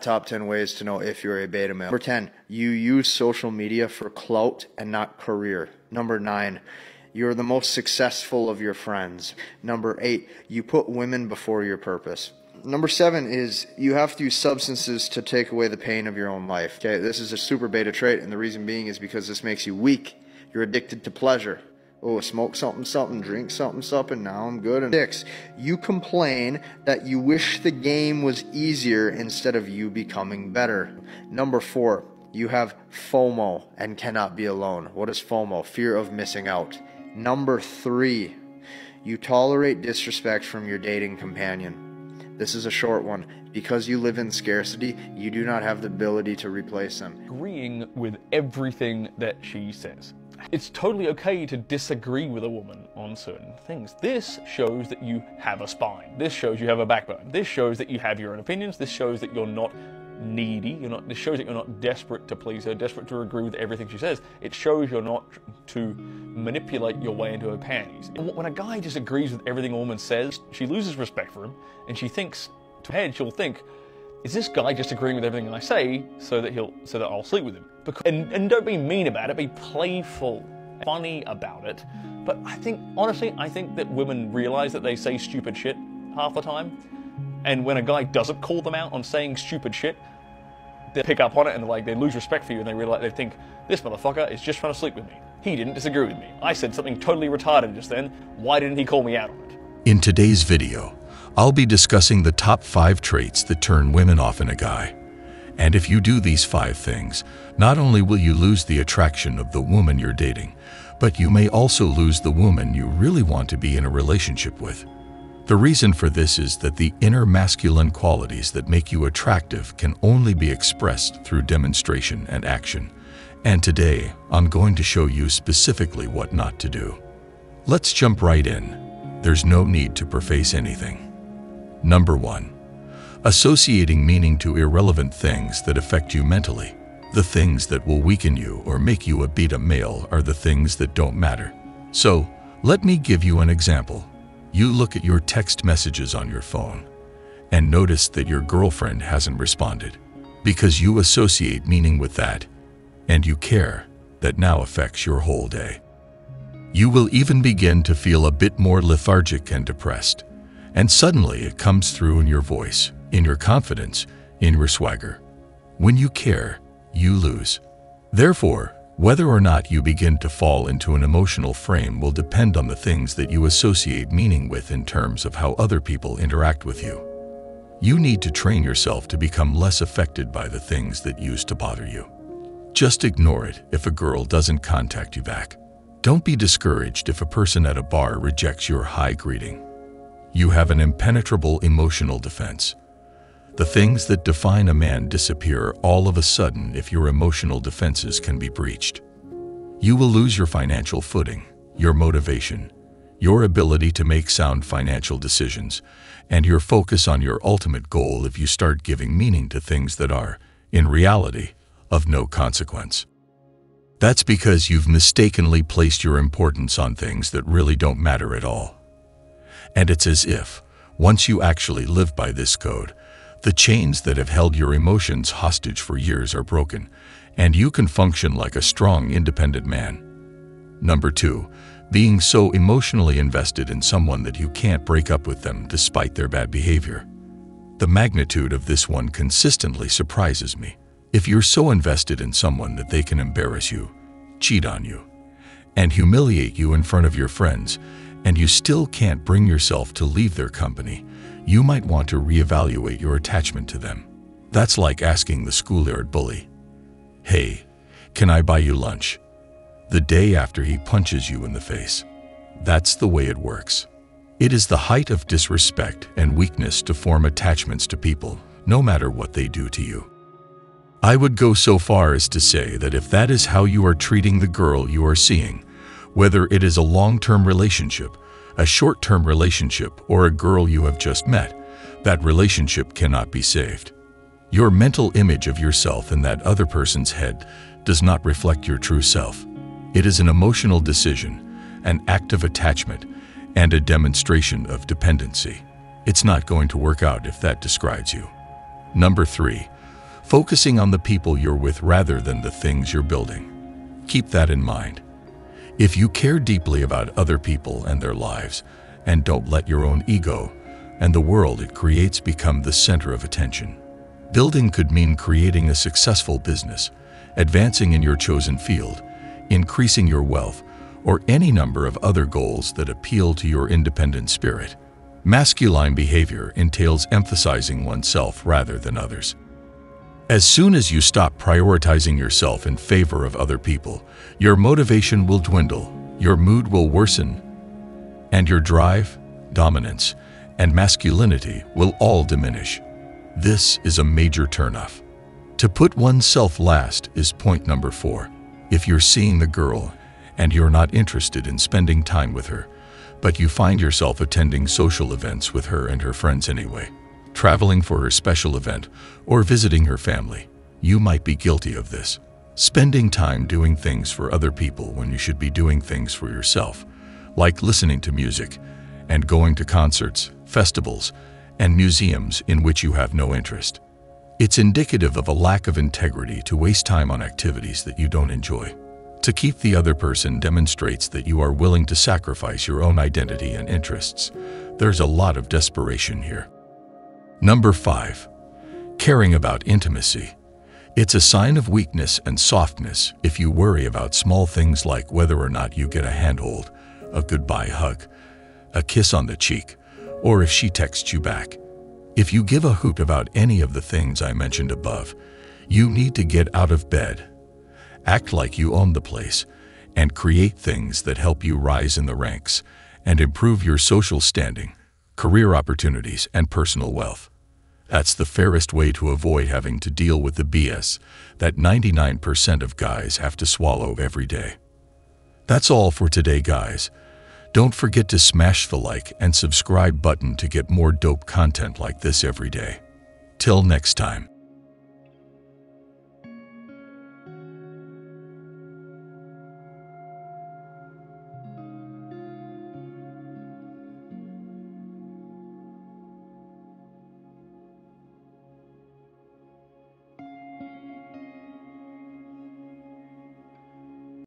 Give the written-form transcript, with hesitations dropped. Top 10 ways to know if you're a beta male. Number 10, you use social media for clout and not career. Number 9, you're the most successful of your friends. Number 8, you put women before your purpose. Number 7 is you have to use substances to take away the pain of your own life. Okay, this is a super beta trait, and the reason being is because this makes you weak. You're addicted to pleasure. Oh, smoke something, something, drink something, something, now I'm good. And 6, you complain that you wish the game was easier instead of you becoming better. Number 4, you have FOMO and cannot be alone. What is FOMO? Fear of missing out. Number 3, you tolerate disrespect from your dating companion. This is a short one. Because you live in scarcity, you do not have the ability to replace them. Agreeing with everything that she says. It's totally okay to disagree with a woman on certain things. This shows that you have a spine. This shows you have a backbone. This shows that you have your own opinions. This shows that you're not needy. This shows that you're not desperate to please her, desperate to agree with everything she says. It shows you're not to manipulate your way into her panties. When a guy disagrees with everything a woman says, she loses respect for him, and she thinks, to her head, she'll think, is this guy just agreeing with everything I say so that I'll sleep with him? And don't be mean about it, be playful, funny about it. But I think, honestly, I think that women realize that they say stupid shit half the time. And when a guy doesn't call them out on saying stupid shit, they pick up on it and they lose respect for you, and they realize, they think, this motherfucker is just trying to sleep with me. He didn't disagree with me. I said something totally retarded just then. Why didn't he call me out on it? In today's video, I'll be discussing the top 5 traits that turn women off in a guy. And if you do these 5 things, not only will you lose the attraction of the woman you're dating, but you may also lose the woman you really want to be in a relationship with. The reason for this is that the inner masculine qualities that make you attractive can only be expressed through demonstration and action. And today, I'm going to show you specifically what not to do. Let's jump right in. There's no need to preface anything. Number 1. Associating meaning to irrelevant things that affect you mentally. The things that will weaken you or make you a beta male are the things that don't matter. So, let me give you an example. You look at your text messages on your phone and notice that your girlfriend hasn't responded because you associate meaning with that and you care. That now affects your whole day. You will even begin to feel a bit more lethargic and depressed. And suddenly it comes through in your voice, in your confidence, in your swagger. When you care, you lose. Therefore, whether or not you begin to fall into an emotional frame will depend on the things that you associate meaning with in terms of how other people interact with you. You need to train yourself to become less affected by the things that used to bother you. Just ignore it if a girl doesn't contact you back. Don't be discouraged if a person at a bar rejects your hi greeting. You have an impenetrable emotional defense. The things that define a man disappear all of a sudden if your emotional defenses can be breached. You will lose your financial footing, your motivation, your ability to make sound financial decisions, and your focus on your ultimate goal if you start giving meaning to things that are, in reality, of no consequence. That's because you've mistakenly placed your importance on things that really don't matter at all. And it's as if, once you actually live by this code, the chains that have held your emotions hostage for years are broken, and you can function like a strong, independent man. Number 2, being so emotionally invested in someone that you can't break up with them despite their bad behavior. The magnitude of this one consistently surprises me. If you're so invested in someone that they can embarrass you, cheat on you, and humiliate you in front of your friends, and you still can't bring yourself to leave their company, you might want to reevaluate your attachment to them. That's like asking the schoolyard bully, "Hey, can I buy you lunch?" the day after he punches you in the face. That's the way it works. It is the height of disrespect and weakness to form attachments to people, no matter what they do to you. I would go so far as to say that if that is how you are treating the girl you are seeing, whether it is a long-term relationship, a short-term relationship, or a girl you have just met, that relationship cannot be saved. Your mental image of yourself in that other person's head does not reflect your true self. It is an emotional decision, an act of attachment, and a demonstration of dependency. It's not going to work out if that describes you. Number 3, focusing on the people you're with rather than the things you're building. Keep that in mind. If you care deeply about other people and their lives, and don't let your own ego and the world it creates become the center of attention. Building could mean creating a successful business, advancing in your chosen field, increasing your wealth, or any number of other goals that appeal to your independent spirit. Masculine behavior entails emphasizing oneself rather than others. As soon as you stop prioritizing yourself in favor of other people, your motivation will dwindle, your mood will worsen, and your drive, dominance, and masculinity will all diminish. This is a major turnoff. To put oneself last is point number 4. If you're seeing the girl and you're not interested in spending time with her, but you find yourself attending social events with her and her friends anyway, traveling for her special event, or visiting her family, you might be guilty of this. Spending time doing things for other people when you should be doing things for yourself, like listening to music and going to concerts, festivals, and museums in which you have no interest. It's indicative of a lack of integrity to waste time on activities that you don't enjoy. To keep the other person demonstrates that you are willing to sacrifice your own identity and interests. There's a lot of desperation here. Number 5. Caring about intimacy. It's a sign of weakness and softness if you worry about small things like whether or not you get a handhold, a goodbye hug, a kiss on the cheek, or if she texts you back. If you give a hoot about any of the things I mentioned above, you need to get out of bed, act like you own the place, and create things that help you rise in the ranks and improve your social standing, career opportunities, and personal wealth. That's the fairest way to avoid having to deal with the BS that 99% of guys have to swallow every day. That's all for today, guys. Don't forget to smash the like and subscribe button to get more dope content like this every day. Till next time.